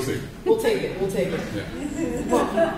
We'll see. We'll take it. We'll take it. Yeah.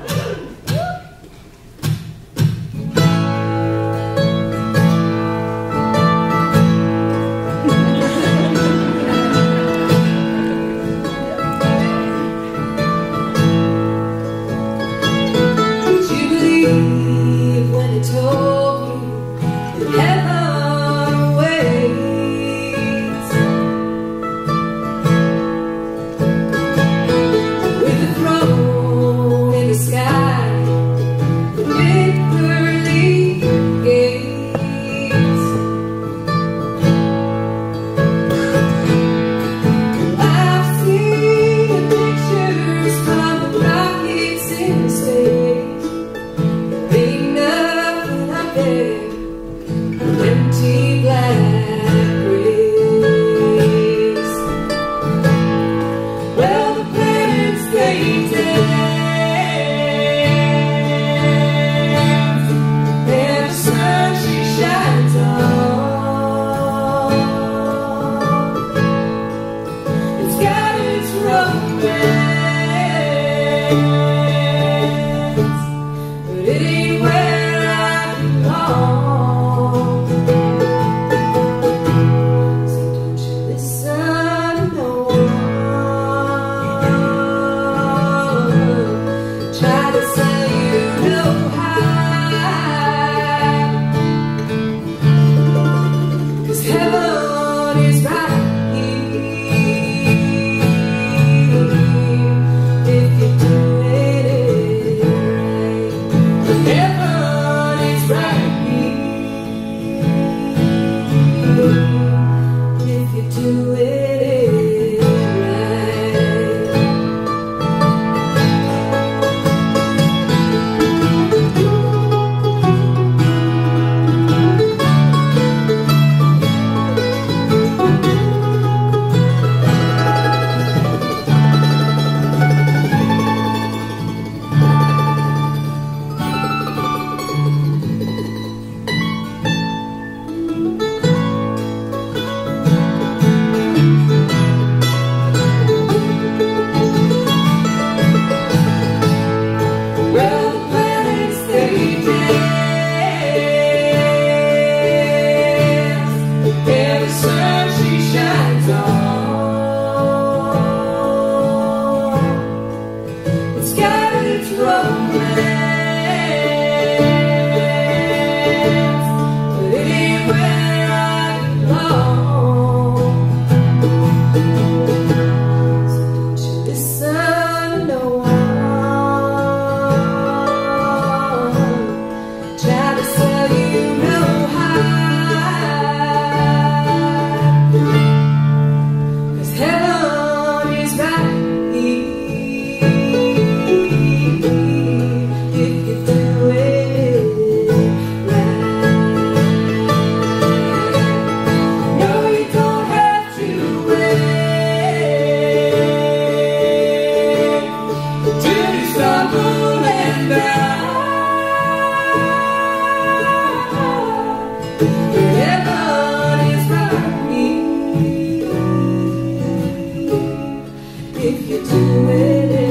If you do it.